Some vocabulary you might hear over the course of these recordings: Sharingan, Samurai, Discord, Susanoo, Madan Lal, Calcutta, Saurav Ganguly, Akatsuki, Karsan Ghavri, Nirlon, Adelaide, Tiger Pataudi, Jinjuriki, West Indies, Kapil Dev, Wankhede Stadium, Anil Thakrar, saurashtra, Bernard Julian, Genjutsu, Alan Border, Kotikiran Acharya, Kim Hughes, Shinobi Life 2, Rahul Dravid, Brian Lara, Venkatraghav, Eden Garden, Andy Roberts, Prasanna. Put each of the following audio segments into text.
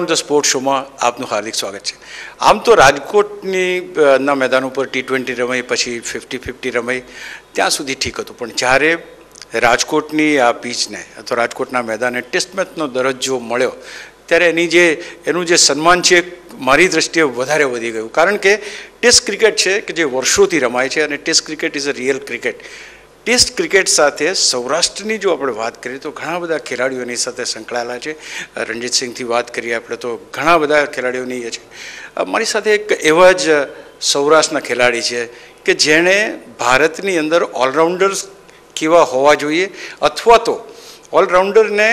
On the sport શોમાં આપનું હાર્દિક સ્વાગત છે. આમ તો રાજકોટના મેદાન ઉપર T20 રમાઈ, પછી 50-50 રમાઈ, ત્યાં સુધી ઠીક હતું. પણ જ્યારે રાજકોટની આ પીચને અથવા રાજકોટના મેદાને ટેસ્ટ મેચનો દરજ્જો મળ્યો ત્યારે એનું જે સન્માન છે મારી દ્રષ્ટિએ વધારે વધી ગયું. કારણ કે ટેસ્ટ ક્રિકેટ છે કે જે વર્ષોથી રમાય છે અને test cricket is a real cricket. Test cricket સાથે સૌરાષ્ટ્રની જો આપણે વાત કરીએ તો ઘણા બધા ખેલાડીઓની સાથે સંકળાયેલા છે. રણજીતસિંહથી વાત કરીએ આપણે તો ઘણા બધા ખેલાડીઓની એ છે. મારી સાથે એક એવા જ સૌરાષ્ટ્રના ખેલાડી છે કે જેણે ભારતની અંદર ઓલરાઉન્ડર્સ કેવા હોવા જોઈએ અથવા તો ઓલરાઉન્ડરને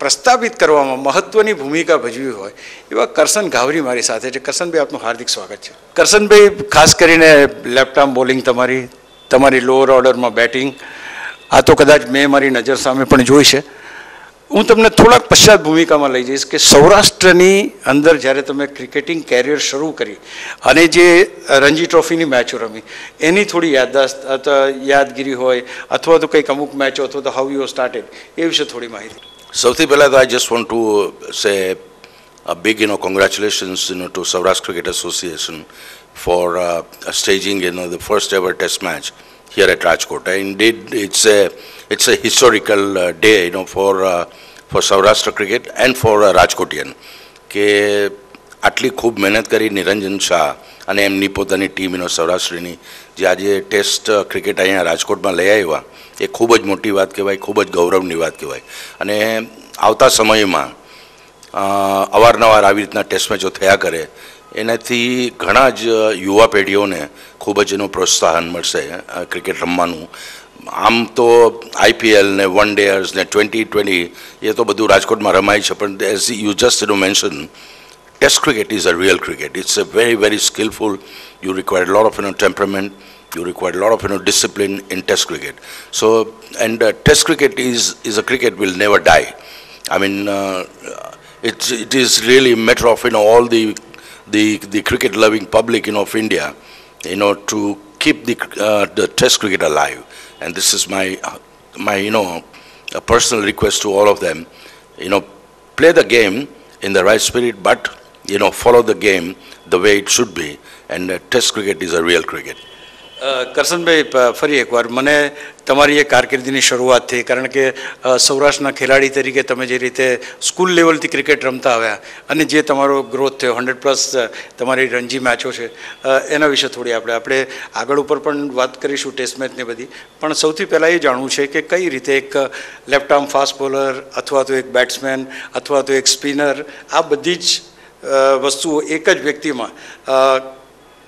પ્રસ્થાપિત કરવામાં મહત્વની ભૂમિકા ભજવી હોય એવા કરસન ઘાવરી મારી સાથે છે. કરસનભાઈ, આપનું હાર્દિક સ્વાગત છે. કરસનભાઈ, ખાસ કરીને લેફ્ટ આર્મ બોલિંગ તમારી લોઅર ઓર્ડરમાં બેટિંગ, આ તો કદાચ મેં મારી નજર સામે પણ જોઈ છે. હું તમને થોડાક પશ્ચાત ભૂમિકામાં લઈ જઈશ કે સૌરાષ્ટ્રની અંદર જ્યારે તમે ક્રિકેટિંગ કેરિયર શરૂ કરી અને જે રણજી ટ્રોફીની મેચો રમી એની થોડી યાદગીરી હોય અથવા તો કંઈક અમુક મેચો અથવા તો હાઉ યુ સ્ટાર્ટેડ એ વિશે થોડી માહિતી. સૌથી પહેલાં તો I just want to say a big congratulations to Saurashtra cricket association for staging the first ever test match here at Rajkot. Indeed it's a historical day for Saurashtra cricket and for Rajkotian કે આટલી ખૂબ મહેનત કરી નિરંજન શાહ અને એમની પોતાની ટીમ સૌરાષ્ટ્રની જે આજે ટેસ્ટ ક્રિકેટ અહીંયા રાજકોટમાં લઈ આવ્યા એ ખૂબ જ મોટી વાત કહેવાય, ખૂબ જ ગૌરવની વાત કહેવાય. અને આવતા સમયમાં અવારનવાર આવી રીતના ટેસ્ટ મેચો થયા કરે એનાથી ઘણા જ યુવા પેઢીઓને ખૂબ જ એનું પ્રોત્સાહન મળશે ક્રિકેટ રમવાનું. આમ તો આઈપીએલ ને વન ડેયર્સ ને T20 એ તો બધું રાજકોટમાં રમાય છે, પણ as you just mention test cricket is a real cricket. It's a very very skilful. You require lot of temperament. You require a lot of discipline in Test cricket. So, and Test cricket is a cricket will never die. I mean, it is really a matter of all the cricket loving public of India, to keep the Test cricket alive. And this is my a personal request to all of them. Play the game in the right spirit, but follow the game the way it should be. And Test cricket is a real cricket. Karsanbhai, ફરી એકવાર મને તમારી એ કારકિર્દીની શરૂઆત થઈ, કારણ કે સૌરાષ્ટ્રના ખેલાડી તરીકે તમે જે રીતે સ્કૂલ લેવલથી ક્રિકેટ રમતા આવ્યા અને જે તમારો ગ્રોથ થયો 100+ તમારી રણજી મેચો છે એના વિશે થોડી આપણે આગળ ઉપર પણ વાત કરીશું ટેસ્ટ મેચને બધી. પણ સૌથી પહેલાં એ જાણવું છે કે કઈ રીતે એક લેફ્ટ આર્મ ફાસ્ટ બોલર અથવા તો એક બેટ્સમેન અથવા તો એક સ્પિનર, આ બધી જ વસ્તુઓ એક જ વ્યક્તિમાં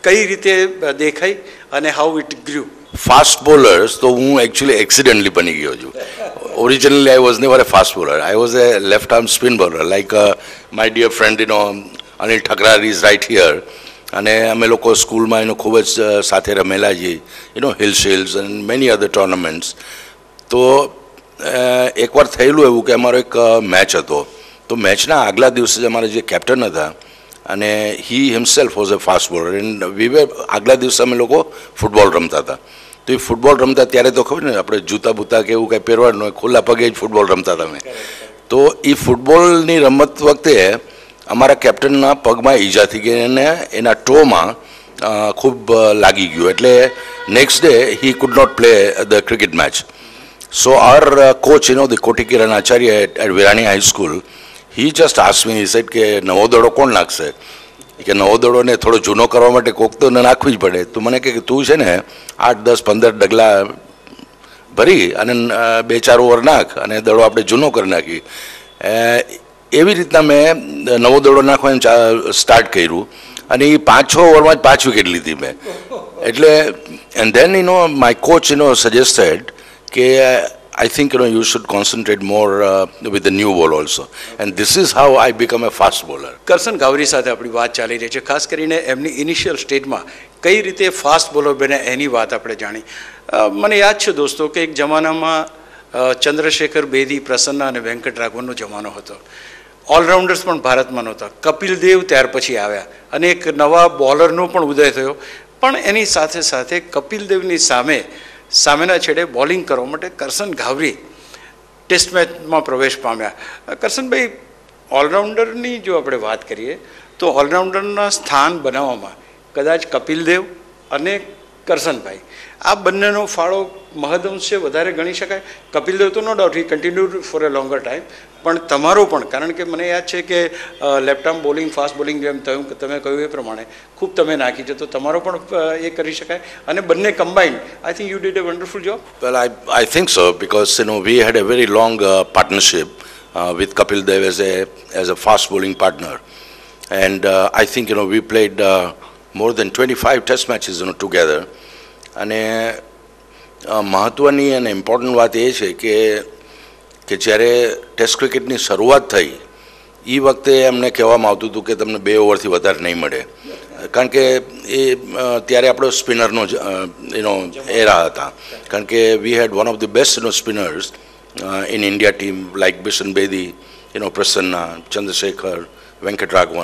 કઈ રીતે દેખાય અને how it grew. Fast bowlers તો હું એકચ્યુઅલી એક્સિડન્ટલી બની ગયો છું. Originally I was never a fast bowler. I was a left arm spin bowler like my dear friend Anil Thakrar is right here. અને અમે લોકો સ્કૂલમાં ખૂબ જ સાથે રમેલા છીએ hill shields and many other tournaments. તો એકવાર થયેલું એવું કે અમારો એક મેચ હતો, તો મેચના આગલા દિવસે જ અમારા જે કેપ્ટન હતા અને he himself was a fast bowler and we were આગલા દિવસે અમે લોકો ફૂટબોલ રમતા હતા. તો એ ફૂટબોલ રમતા ત્યારે તો ખબર ને આપણે જૂતા બૂતા કે એવું કાંઈ પહેરવાનું હોય, ખુલ્લા પગે જ ફૂટબોલ રમતા હતા અમે. તો એ ફૂટબોલની રમત વખતે અમારા કેપ્ટનના પગમાં ઈજા થઈ ગઈ અને એના ટોમાં ખૂબ લાગી ગયું, એટલે next day he could not play the cricket match. So our coach the Kotikiran Acharya at Virani High School, he just asked me, he said કે નવો દડો કોણ નાખશે, કે નવો દડોને થોડો જૂનો કરવા માટે કોક તો નાખવી જ પડે. તો મને કહે કે તું છે ને 8, 10, 15 ડગલા ભરી અને 2-4 ઓવર નાખ અને દડો આપણે જૂનો કરી નાખી. એવી રીતના મેં નવો દડો નાખવાનું સ્ટાર્ટ કર્યું અને એ 5-6 ઓવરમાં જ 5 વિકેટ લીધી મેં. એટલે and then my coach suggested કે I think you should concentrate more with the new ball also, and this is how I become a fast bowler. Karsan Ghavri સાથે આપણી વાત ચાલી રહી છે, ખાસ કરીને એમની ઇનિશિયલ સ્ટેજમાં કઈ રીતે ફાસ્ટ બોલર બને એની વાત આપણે જાણી. મને યાદ છે દોસ્તો કે એક જમાનામાં ચંદ્રશેખર બેદી, પ્રસન્ના અને વેંકટરાઘવનનો જમાનો હતો. ઓલરાઉન્ડર્સ પણ ભારતમાં નહોતા. કપિલ દેવ ત્યાર પછી આવ્યા અને એક નવા બોલરનો પણ ઉદય થયો, પણ એની સાથે સાથે કપિલ દેવની સામેના છેડે બોલિંગ કરવા માટે કરશન ઘાવરી ટેસ્ટ મેચમાં પ્રવેશ પામ્યા. કરશનભાઈ, ઓલરાઉન્ડરની જો આપણે વાત કરીએ તો ઓલરાઉન્ડરના સ્થાન બનાવવામાં કદાચ કપિલ દેવ અને કરસનભાઈ આ બંનેનો ફાળો મહદઅંશે વધારે ગણી શકાય. કપિલ દેવ તો no doubt he continued for a longer time, પણ તમારો પણ, કારણ કે મને યાદ છે કે left arm bowling, fast bowling જેમ તમે કહ્યું એ પ્રમાણે ખૂબ તમે નાખી છે, તો તમારો પણ એ કરી શકાય અને બંને combined. I think you did a wonderful job. Well I think so because you know we had a very long partnership with Kapil Dev as a fast bowling partner, and I think we played more than 25 Test matches together. And mahatvani and important વાત એ છે કે જ્યારે test ક્રિકેટની શરૂઆત થઈ એ વખતે એમને કહેવામાં આવતું હતું કે તમને 2 ઓવરથી વધારે નહીં મળે, કારણ કે એ ત્યારે આપણો સ્પિનરનો એરા હતા, કારણ કે we had one of the best spinners in India team like Bishan Bedi, Prasanna, Chandrashekar, Venkatraghav.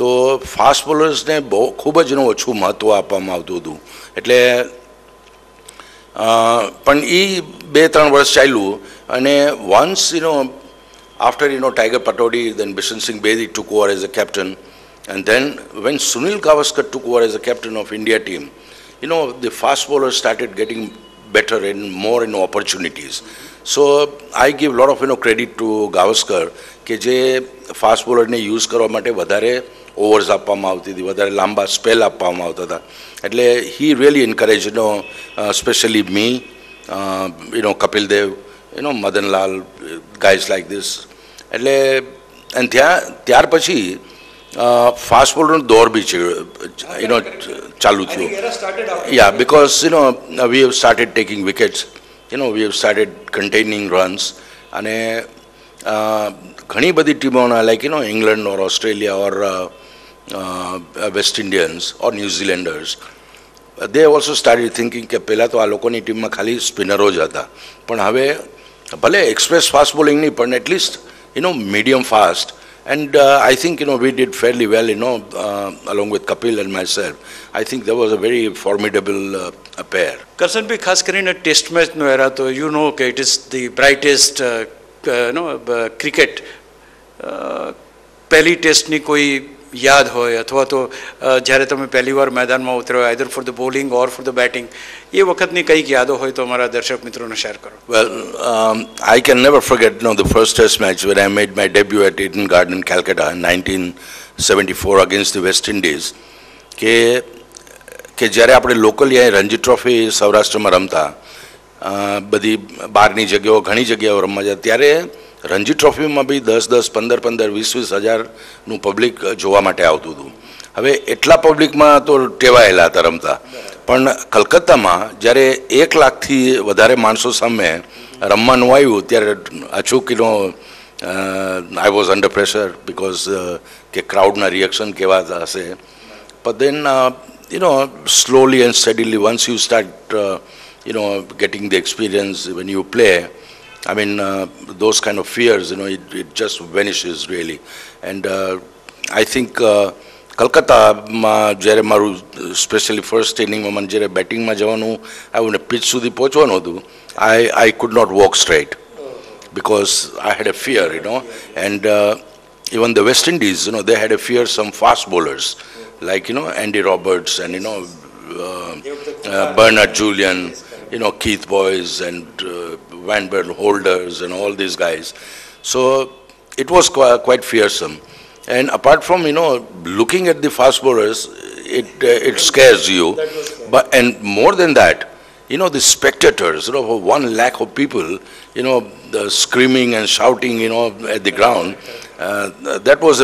So fast bowlers ne ખૂબ જ ઓછું મહત્વ આપવામાં આવતું હતું. એટલે પણ એ 2-3 વર્ષ ચાલ્યું અને once after Tiger Pataudi, then Bishan Singh Bedi took over as a captain, and then when Sunil Gavaskar took over as a captain of India team, the fast bowlers started getting better and more opportunities. So I give a lot of credit to Gavaskar that the fast bowler ne use karva mate vadare overs aapama avti thi, vadare lamba spell aapama avta tha. Etle he really encouraged especially me, Kapil Dev, Madan Lal, guys like this. Etle and tyar pachi fast bowler no door bhi chalu thyo. Yeah, because we have started taking wickets. We have started containing runs, and many badi teams like England or Australia or West Indians or New Zealanders, they also started thinking that પહેલા તો આ લોકોની ટીમમાં ખાલી સ્પિનરો જ હતા, પણ હવે ભલે એક્સપ્રેસ ફાસ્ટ બોલિંગ નહીં પણ at least medium fast. And I think we did fairly well, along with Kapil and myself. I think that was a very formidable pair. Karsan bhi khas karine test match no era to okay, it is the brightest cricket. Pehli test ni koi yaad hoy athwa to jare tame pehli var maidan ma utro either for the bowling or for the batting, ye vakat ni kai yaado hoy to hamara darshak mitro ne share karo. Well, I can never forget the first test match when I made my debut at Eden Garden, Calcutta in 1974 against the West Indies, ke jare apne locally ahi Ranji Trophy Saurashtra ma ramta, badi barni jagyao ghani jagyao ramma ja, tyare Ranji ટ્રોફીમાં બી 10-10, 15-15, 20-20 હજાર નું public જોવા માટે આવતું હતું. હવે એટલા પબ્લિકમાં તો ટેવાયેલા હતા રમતા, પણ કલકત્તામાં જ્યારે 1 લાખથી વધારે માણસો સામે રમવાનું આવ્યું ત્યારે અચૂક I was under pressure because કે ક્રાઉડના રિએક્શન કેવા હશે. But then slowly and steadily once you start getting the experience when you play, I mean, those kind of fears, it just vanishes really. And I think Calcutta, especially first inning, batting, I would have pitched to the pitch. I could not walk straight because I had a fear, And even the West Indies, they had a fear, some fast bowlers, like, Andy Roberts and, Bernard Julian, Keith Boyce and Vanberg holders and all these guys. So it was quite fearsome. And apart from, looking at the fast bowlers, it scares you. But and more than that, the spectators, 1 lakh of people, screaming and shouting, at the ground. That was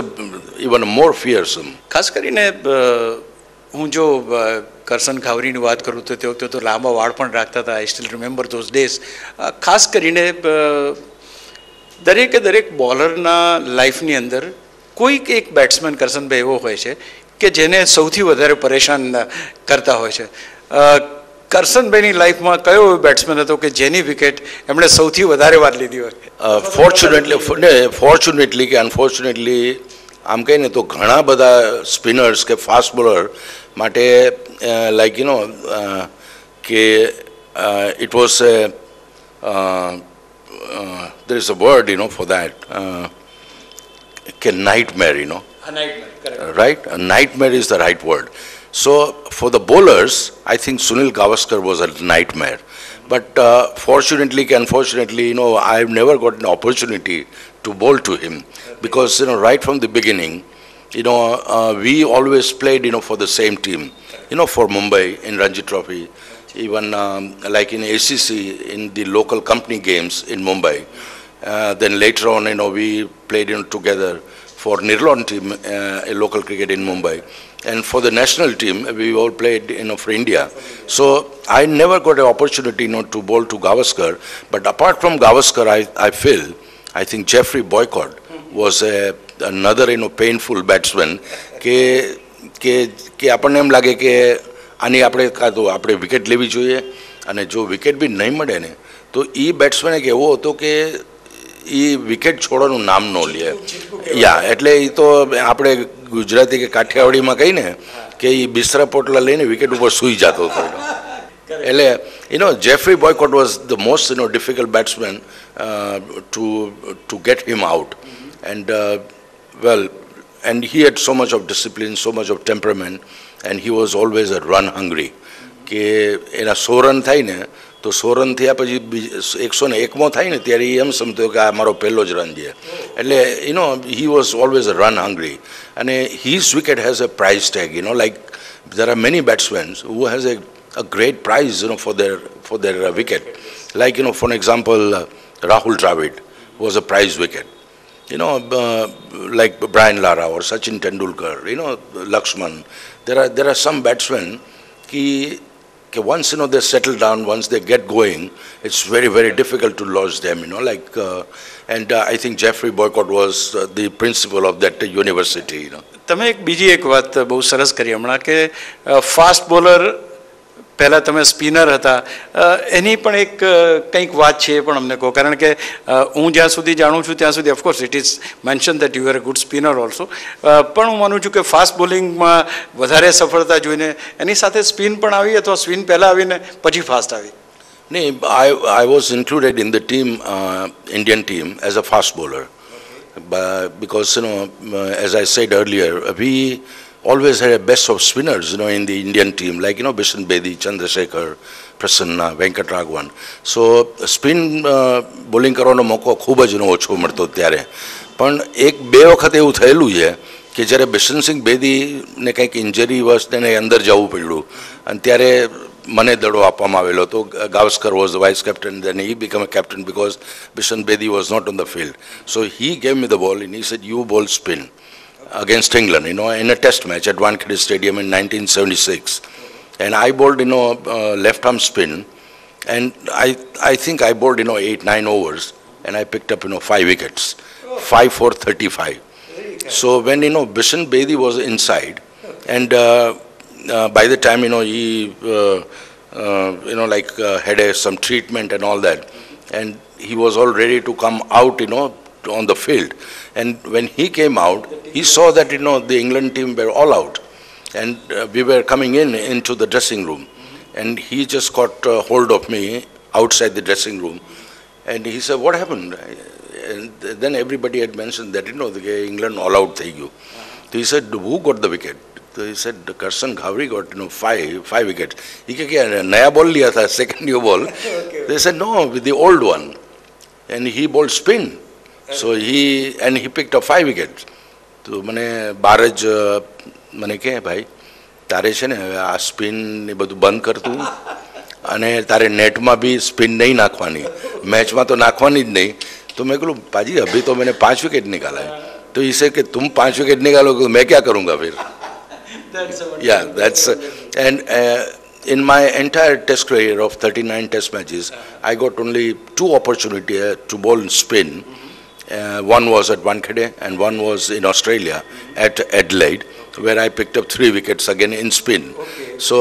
even more fearsome. ખાસ કરીને હું જો કરસન ખાવરીની વાત કરું તો તે વખતે તો લાંબા વાળ પણ રાખતા હતા. I still remember those days. ખાસ કરીને દરેકે દરેક બોલરના લાઈફની અંદર કોઈક એક બેટ્સમેન કરસનભાઈ એવો હોય છે કે જેને સૌથી વધારે પરેશાન કરતા હોય છે. કરસનભાઈની લાઈફમાં કયો બેટ્સમેન હતો કે જેની વિકેટ એમણે સૌથી વધારે વાર લીધી હોય? ફોર્ચ્યુનેટલી કે અનફોર્ચ્યુનેટલી આમ કહીને તો ઘણા બધા સ્પિનર્સ કે ફાસ્ટ બોલર માટે like કે it was there is a word for that a nightmare, you know. A nightmare, correct. Right? A nightmare is the right word. So for the bowlers, I think Sunil Gavaskar was a nightmare. But fortunately, unfortunately, you know, I've never got an opportunity to bowl to him. Okay. Because, you know, right from the beginning, you know, we always played, you know, for the same team. You know, for Mumbai in Ranji Trophy, even like in ACC, in the local company games in Mumbai. Then later on, you know, we played, you know, together for Nirlon team, a local cricket in Mumbai. And for the national team, we all played, you know, for India. So I never got an opportunity, you know, to bowl to Gavaskar. But apart from Gavaskar, I feel, I think Jeffrey Boycott was another, you know, painful batsman. के अपन M लगे के आनी आपने कहा तो आपने wicket levy जो है अने जो विकेट भी नहीं मरे ने तो ये बैट्समैन के वो तो के ये विकेट छोड़ने नाम नो लिया या इतने ये तो आपने गुजराती के काठियावाड़ी में कहीं ने के ये बिसरा पोटला लेने विकेट ऊपर सुई जाता होता है Ele, you know, Jeffrey Boycott was the most, you know, difficult batsman to get him out, and well, and he had so much of discipline, so much of temperament, and he was always a run hungry. Ke ena 100 run thai ne, to 100 run thaya pachi 101 mo thai ne tyare em samjhto ke aa maro pehlo j run je. Etle, you know, he was always a run hungry, and his wicket has a price tag. You know, like there are many batsmen who has a great prize, you know, for their wicket. Like, you know, for example, Rahul Dravid was a prize wicket. You know, like Brian Lara or Sachin Tendulkar, you know, Lakshman. There are some batsmen ki once, you know, they settle down, once they get going, it's very, very difficult to lodge them, you know, like, I think Jeffrey Boycott was the principal of that university, you know. તમે એક બીજી એક વાત બહુ સરસ કરી હમણાં કે ફાસ્ટ બોલર पहला तो मैं स्पिनर था एनी पण एक कई बात छे पण हमने को कारण के हूँ ज्यां सुधी जाणु छूँ त्यां सुधी of course it is mention that you are a good spinner also पण हूँ मानु छूँ के फास्ट बोलिंग में वधारे सफलता जोईने एनी साथे स्पिन पण आवी अथवा स्पिन पहला आवीने पछी फास्ट आवी नहीं I was included in the team Indian team as a fast bowler because you know as I said earlier we always had a best of spinners, you know, in the Indian team, like, you know, Bishan Bedi, Chandrashekar, Prasanna, Venkatraghav. So spin bowling karano mauko khub j ocho મળતો ત્યારે પણ એક બે વખત એવું થયેલું છે કે જ્યારે Bishan Singh Bedi ને કંઈક ઇન્જરી વશ તેને અંદર જવું પડ્યું અને ત્યારે મને દડો આપવામાં આવેલો તો Gavaskar was the vice captain, then he became a captain because Bishan Bedi was not on the field. So he gave me the ball and he said, you bowl spin. Against England, you know, in a test match at Wankhede Stadium in 1976. And I bowled, you know, left-arm spin. And I think I bowled, you know, 8-9 overs. And I picked up, you know, 5 wickets. 5 for 35. So when, you know, Bishan Bedi was inside. And by the time, you know, he, you know, like had some treatment and all that. And he was all ready to come out, you know, on the field. And when he came out, he saw that, you know, the England team were all out. And we were coming into the dressing room. And he just got hold of me outside the dressing room. And he said, what happened? And then everybody had mentioned that, you know, the England all out. So he said, who got the wicket? So he said, Karsan Ghavri got, you know, 5 wickets. He said, naya ball liya tha, second new ball. They said, no, with the old one. And he bowled spin. So he picked up 5 wickets. So मैंने बारज मैंने क्या है भाई तारे से नहीं आ spin ने बदु बंद कर तू अने तारे नेट में भी स्पिन नहीं नाखवानी मैच में तो नाखवानी नहीं तो मैं कहूँ पाजी अभी तो मैंने 5 विकेट निकाला है तो इसे कि तुम 5 विकेट निकालोगे तो मैं क्या करूँगा फिर yeah that's and in my entire test career of 39 test matches I got only 2 opportunity to bowl and spin. One was at Wankhede and one was in Australia at Adelaide, where I picked up 3 wickets again in spin. Okay. So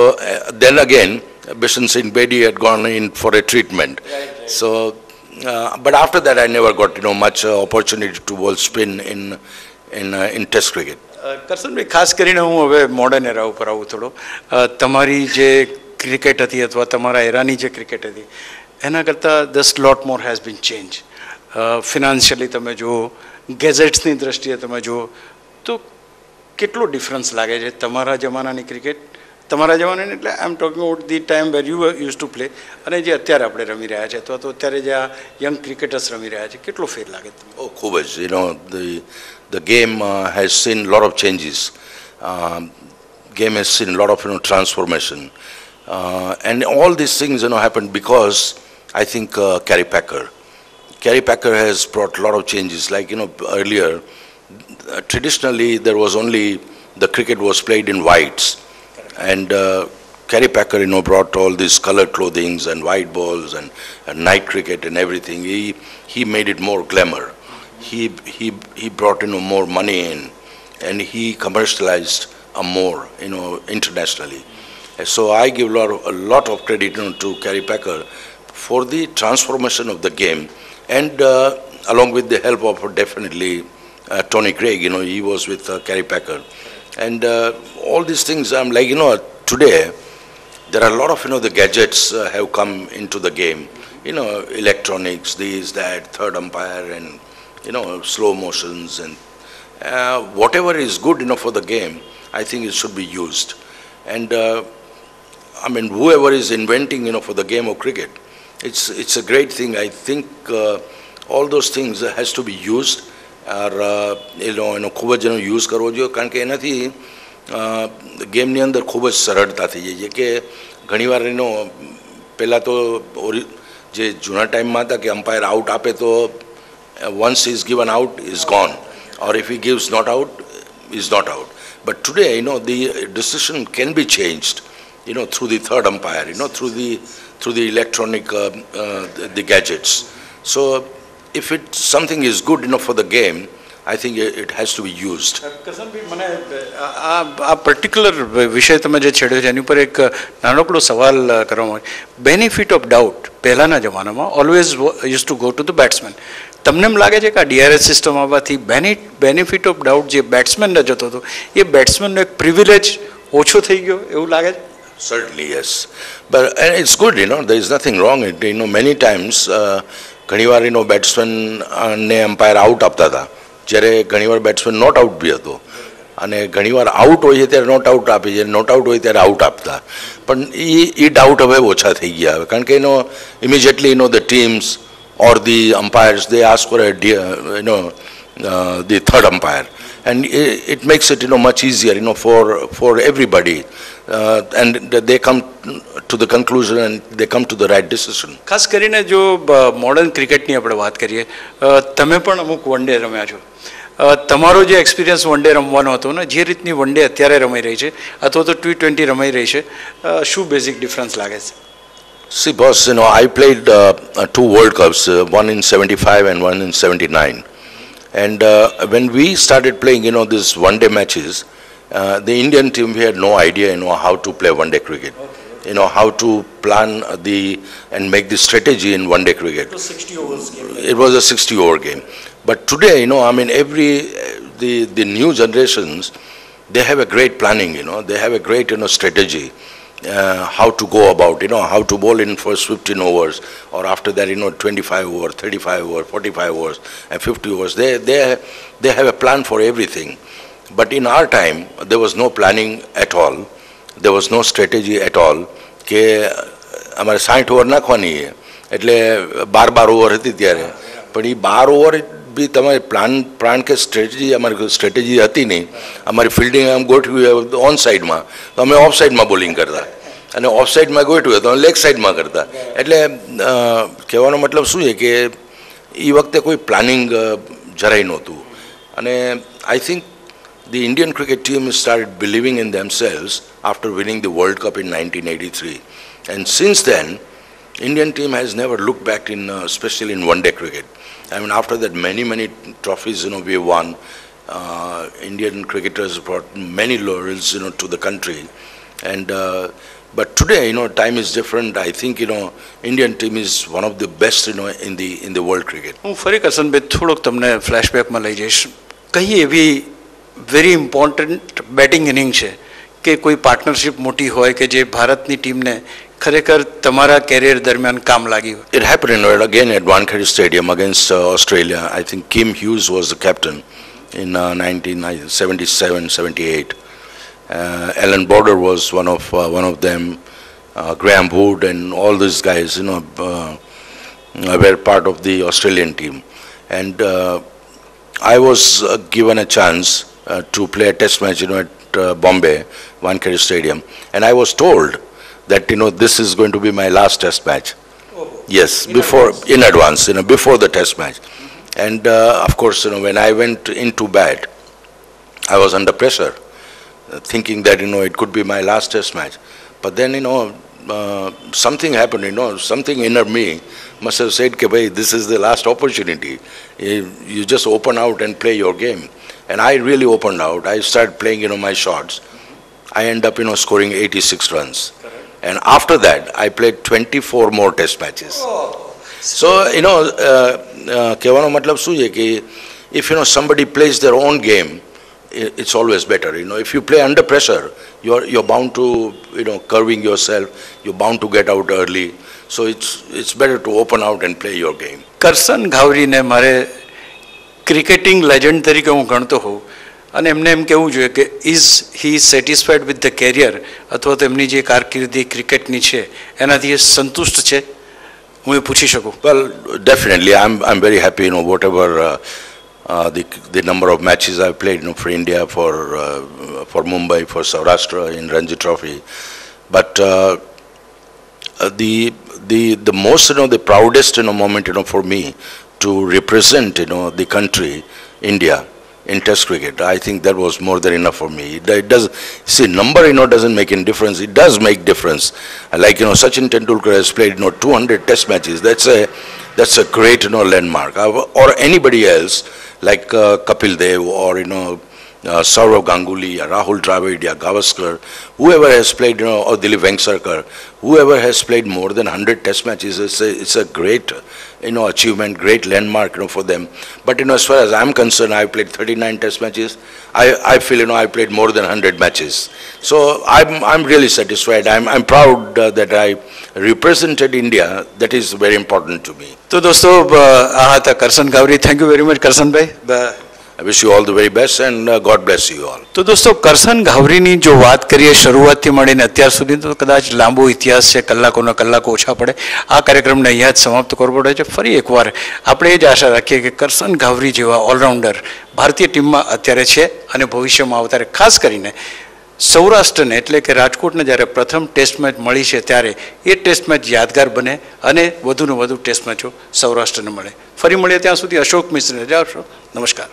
then again, Bishan Singh Bedi had gone in for a treatment. Right. So, but after that, I never got, you know, much opportunity to bowl spin in Test cricket. Karsan bhai, खास करीने हूँ अबे modern era ऊपर आऊँ थोड़ो. तमारी जे cricket थी अथवा तमारा era नी जे cricket थी, है ना करता the lot more has been changed. Financially तमें जो ગેજેટ્સની દ્રષ્ટિએ તમે જુઓ તો કેટલો ડિફરન્સ લાગે છે તમારા જમાનાની ક્રિકેટ, તમારા જમાનાની એટલે I am talking about the time where you use to play, અને જે અત્યારે આપણે રમી રહ્યા છે અથવા તો અત્યારે જે આ યંગ ક્રિકેટર્સ રમી રહ્યા છે, કેટલો ફેર લાગે તમને? ઓ ખૂબ જ, you know the game has seen lot of changes, game has seen a lot of transformation, and all these things happened because I think Kerry Packer has brought a lot of changes. Like earlier, traditionally there was only the cricket was played in whites, and Kerry Packer brought all these color clothings and white balls and night cricket and everything. He made it more glamour. He brought more money in, and he commercialized more internationally. So I give a lot of credit to Kerry Packer for the transformation of the game, and along with the help of definitely Tony Greig. He was with Kerry Packer, and all these things. I'm like today there are a lot of the gadgets have come into the game. Electronics, this, that, third umpire, and slow motions, and whatever is good for the game. I think it should be used, and I mean whoever is inventing for the game of cricket, it's a great thing. I think all those things has to be used, or ખૂબ જ use કરવો જોઈએ, કારણ કે એનાથી ગેમની અંદર ખૂબ જ સરળતા થઈ જાય છે કે ઘણીવાર પહેલાં તો જે જૂના ટાઈમમાં હતા કે અમ્પાયર આઉટ આપે તો once he is given out is gone, or if he gives not out is not out. But today, the decision can be changed, through the third umpire, through the electronic, the gadgets. So, if something is good, for the game, I think it has to be used. Karsan bhi mane આ particular વિષય તમે જે છેડ્યો છે એની ઉપર એક નાનકડો સવાલ કરવામાં આવે. બેનિફિટ ઓફ ડાઉટ પહેલાંના જમાનામાં always use to go to the batsman. તમને એમ લાગે છે કે આ ડીઆરએસ સિસ્ટમ આવવાથી બેનિફિટ ઓફ ડાઉટ જે બેટ્સમેનને જતો હતો એ બેટ્સમેનનો એક પ્રિવિલેજ ઓછો થઈ ગયો એવું લાગે છે? Certainly yes, but it's good, there is nothing wrong. Many times ઘણીવાર બેટ્સમેન ને અમ્પાયર આઉટ આપતા હતા, જ્યારે ઘણીવાર બેટ્સમેન નોટ આઉટ બી હતો, અને ઘણીવાર આઉટ હોય છે ત્યારે નોટ આઉટ આપે છે, નોટ આઉટ હોય ત્યારે આઉટ આપતા. પણ એ ડાઉટ હવે ઓછા થઈ ગયા હવે, કારણ કે immediately the teams or the umpires they ask for the third umpire, and it makes it much easier for everybody, and they come to the conclusion and they come to the right decision. ખાસ કરીને જો modern ક્રિકેટની આપણે વાત કરીએ, તમે પણ અમુક વન ડે રમ્યા છો, તમારો જે એક્સપિરિયન્સ વન ડે રમવાનો હતો ને જે રીતની વન ડે અત્યારે રમાઈ રહી છે અથવા તો T20 રમાઈ રહી છે, શું બેઝિક ડિફરન્સ લાગે છે? See boss, I played 2 World Cups, one in 75 and one in 79, and when we started playing this one day matches, the Indian team, we had no idea, how to play one-day cricket, how to plan and make the strategy in one-day cricket. It was a 60-over game. It was a 60-over game. But today, I mean, the new generations, they have a great planning, they have a great, strategy, how to go about, how to bowl in first 15 overs, or after that, 25 overs, 35 overs, 45 overs, and 50 overs. They have a plan for everything. But in our time, there was no planning at all. There was no strategy at all. કે અમારે 60 over નાખવાની છે, એટલે 12-12 over હતી ત્યારે. પણ એ 12 over બી તમારી પ્લાન કે સ્ટ્રેટેજી અમારી સ્ટ્રેટેજી હતી નહીં. અમારી ફિલ્ડિંગ આમ ગોઠવી ઓન સાઇડમાં, તો અમે ઓફ સાઇડમાં બોલિંગ કરતા, અને ઓફ સાઇડમાં ગોઠવ્યું તો અમે લેગ સાઇડમાં કરતા. એટલે કહેવાનો મતલબ શું છે કે એ વખતે કોઈ પ્લાનિંગ જરાય નહોતું. અને I think the Indian cricket team started believing in themselves after winning the World Cup in 1983, and since then Indian team has never looked back in, especially in one day cricket. I mean, after that many trophies we won. Indian cricketers brought many laurels to the country, and but today time is different. I think Indian team is one of the best in the world cricket. હું ફરી કરશન ભાઈ થોડોક તમને ફ્લેશબેકમાં લઈ જઈશ. કઈ એવી very important batting inning છે કે કોઈ પાર્ટનરશિપ મોટી હોય કે જે ભારતની ટીમને ખરેખર તમારા કેરિયર દરમિયાન કામ લાગી હોય? It happened again at Wankhede Stadium against Australia. I think Kim Hughes was the captain in 1977-78. Alan Border was one of them. Graham Wood and all these guys, you know, were part of the Australian team. And I was given a chance to play a test match, you know, at Bombay, Wankhede Stadium. And I was told that, you know, this is going to be my last test match. Oh. Yes, in advance, before the test match. Mm-hmm. And of course, you know, when I went into bat, I was under pressure, thinking that, you know, it could be my last test match. But then, you know, something happened, you know, something inner me must have said, "Bhai, this is the last opportunity. You just open out and play your game." And I really opened out. I started playing, you know, my shots. I end up, you know, scoring 86 runs. Correct. And after that, I played 24 more test matches. Oh. So, you know, if, you know, somebody plays their own game, it's always better. You know, if you play under pressure, you're bound to, you know, curving yourself, you're bound to get out early. So it's better to open out and play your game. Karsan Ghavri ne mare cricketing legend tarike hu ganto ho. And એમને એમ કહેવું જોઈએ કે is he satisfied with the career અથવા તો એમની જે કારકિર્દી ક્રિકેટની છે એનાથી એ સંતુષ્ટ છે હું એ પૂછી શકું? Well definitely I am very happy, you know whatever the number of matches I played, you know, for India, for Mumbai, for Saurashtra in Ranji trophy. But the most, you know, the proudest, you know, moment, you know, for me to represent, you know, the country India in test cricket. I think that was more than enough for me. It does, see, number, you know, doesn't make any difference. It does make difference. Like, you know, Sachin Tendulkar has played, you know, 200 test matches. That's a great, you know, landmark. Or anybody else, like Kapil Dev, or, you know, Saurav Ganguly, Rahul Dravid, Gavaskar, whoever has played, you know, or Dilip Venkatraghav, whoever has played more than 100 test matches, it's a great, you know, achievement, great landmark, you know, for them. But, you know, as far as I'm concerned, I played 39 test matches. I feel, you know, I played more than 100 matches. So I'm really satisfied. I'm proud that I represented India. That is very important to me. So, dosto, ahata Karsan Ghavri, thank you very much, Karsan bhai. I wish you all the very best and God bless you all. तो दोस्तों, करसन घावरी ने जो बात करी है शुरुआत थी मड़ी ने अत्यार सुधी तो कदाच लांबो इतिहास से कलाकों न कलाकों ओछा पड़े। आ कार्यक्रम ने याद समाप्त करवो पड़े छे। फरी एक बार आपणे ज आशा राखीए के करसन घावरी जेवा ऑलराउंडर भारतीय टीम में अत्यारे छे अने भविष्य में आवतारे खास करीने सौराष्ट्र ने एटले के राजकोट ने ज्यारे प्रथम टेस्ट मैच मळी छे त्यारे ए टेस्ट मैच यादगार बने अने वधु ने वधु टेस्ट मैचों सौराष्ट्र ने मळे। फरी मळीए त्यां सुधी अशोक मिश्र ने रजा आपशो। नमस्कार.